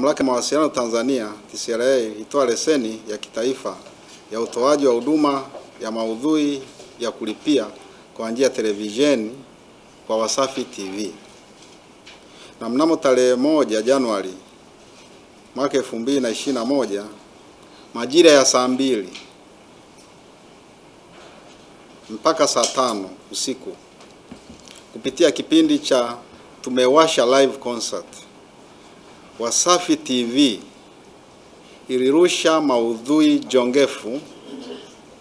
Mamlaka ya Mawasiliano Tanzania TCRA itoa leseni ya kitaifa ya utoaji wa huduma ya maudhui ya kulipia kwa njia ya televisheni kwa Wasafi TV. Na mnamo tarehe 1 Januari mwaka 2021 majira ya saa 2 mpaka saa 5 usiku kupitia kipindi cha Tumewasha Live Concert, Wasafi TV ilirusha maudhui jongefu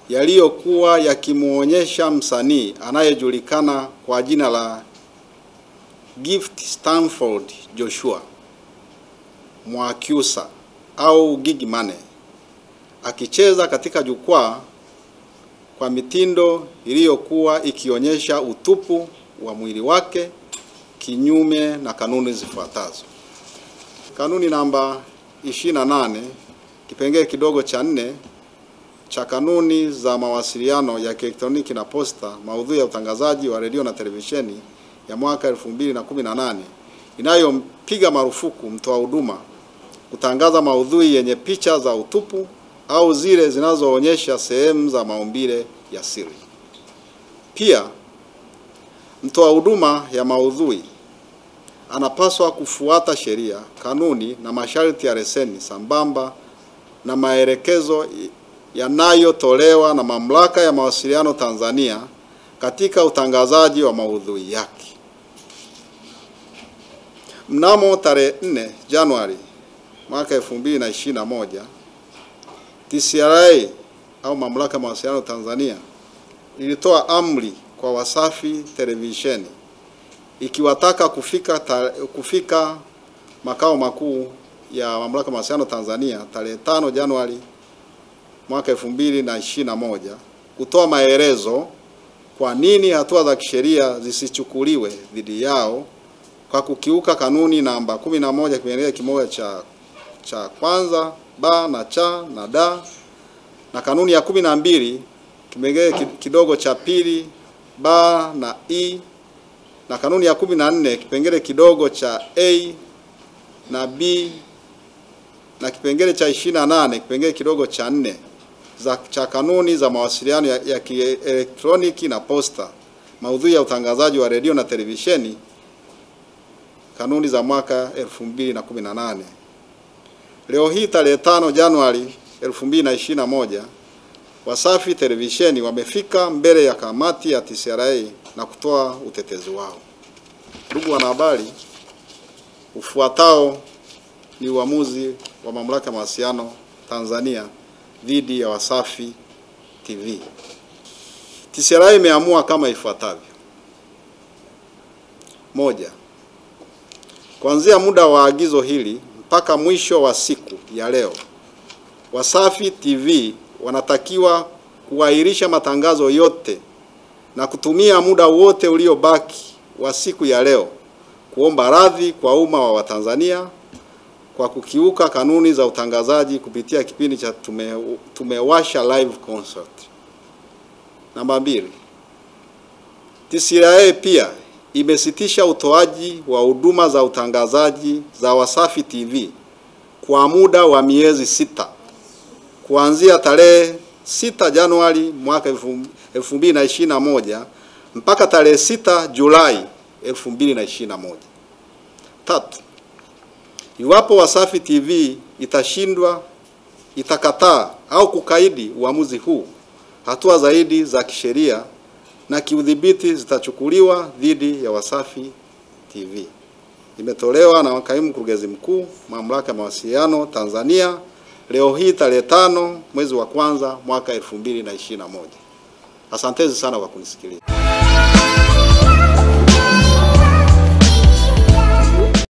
yaliyokuwa yakimuonyesha msanii anayejulikana kwa jina la Gift Stanford Joshua Mwakyusa au Gigmane akicheza katika jukwaa kwa mitindo iliyokuwa ikionyesha utupu wa mwili wake kinyume na kanuni zifuatazo. Kanuni namba 28 kipengele kidogo cha 4 cha kanuni za mawasiliano ya elektroniki na posta, maudhui ya utangazaji wa redio na televisheni ya mwaka 2018 inayompiga marufuku mtoa huduma kutangaza maudhui yenye picha za utupu au zile zinazoonyesha sehemu za maumbile ya siri. Pia mtoa huduma ya maudhui anapaswa kufuata sheria, kanuni na masharti ya leseni sambamba na maelekezo yanayotolewa na Mamlaka ya Mawasiliano Tanzania katika utangazaji wa maudhui yake. Mnamo tarehe 4 Januari mwaka 2021, TCRA au Mamlaka ya Mawasiliano Tanzania ilitoa amri kwa Wasafi Televisheni ikiwataka kufika makao makuu ya Mamlaka ya Mawasiliano Tanzania tarehe 5 Januari mwaka 2021 kutoa maelezo kwa nini hatua za kisheria zisichukuliwe dhidi yao kwa kukiuka kanuni namba 11 kipengele kimoja cha kwanza ba na cha na da, na kanuni ya 12 kipengele kidogo cha pili ba na i, na kanuni ya 14 kipengele kidogo cha a na b, na kipengele cha 28 kipengele kidogo cha 4 cha kanuni za mawasiliano ya kielektroniki na posta, maudhui ya utangazaji wa redio na televisheni, kanuni za mwaka 2018. Leo hii tarehe 5 Januari 2021, Wasafi Televisheni wamefika mbele ya kamati ya TCRA na kutoa utetezi wao. Ndugu wanahabari, ufuatao ni uamuzi wa Mamlaka ya Mawasiliano Tanzania dhidi ya Wasafi TV. TCRA imeamua kama ifuatavyo. 1. Kuanzia muda wa agizo hili mpaka mwisho wa siku ya leo, Wasafi TV wanatakiwa kuahirisha matangazo yote na kutumia muda wote uliobaki wa siku ya leo kuomba radhi kwa umma wa Watanzania kwa kukiuka kanuni za utangazaji kupitia kipindi cha Tumewasha Live Concert. Namba 2. TCRA pia imesitisha utoaji wa huduma za utangazaji za Wasafi TV kwa muda wa miezi 6 kuanzia tarehe 6 Januari mwaka 2021 mpaka tarehe 6 Julai 2021. 3. Iwapo Wasafi TV itashindwa, itakataa au kukaidi uamuzi huu, hatua zaidi za kisheria na kiudhibiti zitachukuliwa dhidi ya Wasafi TV. Imetolewa na Kaimu Mkurugenzi Mkuu, Mamlaka ya Mawasiliano Tanzania, leo hii tarehe 5 mwezi wa kwanza mwaka 2021. Asanteni sana kwa kunisikiliza.